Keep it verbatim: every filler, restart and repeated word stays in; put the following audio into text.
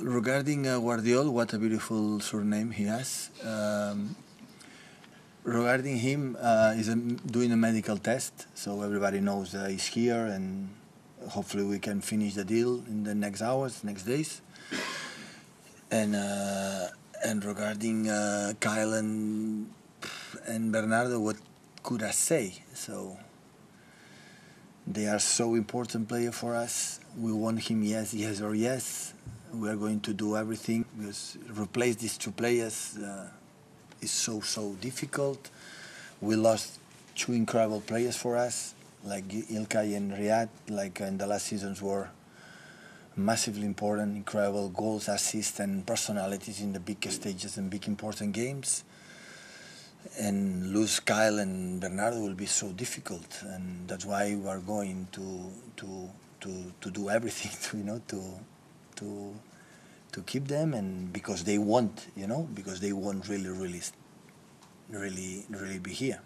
regarding uh, Gvardiol, what a beautiful surname he has. Um, regarding him, uh, he's a, doing a medical test, so everybody knows uh, he's here, and hopefully we can finish the deal in the next hours, next days. And uh, and regarding uh, Kyle and, and Bernardo, what could I say? So they are so important player for us. We want him, yes, yes or yes. We are going to do everything because replace these two players uh, is so so difficult. We lost two incredible players for us, like Ilkay and Riyad, like in the last seasons were massively important, incredible goals, assists, and personalities in the big stages and big important games. And lose Kyle and Bernardo will be so difficult, and that's why we are going to to to to do everything, to, you know, to. To, to keep them, and because they want, you know, because they want really, really, really, really be here.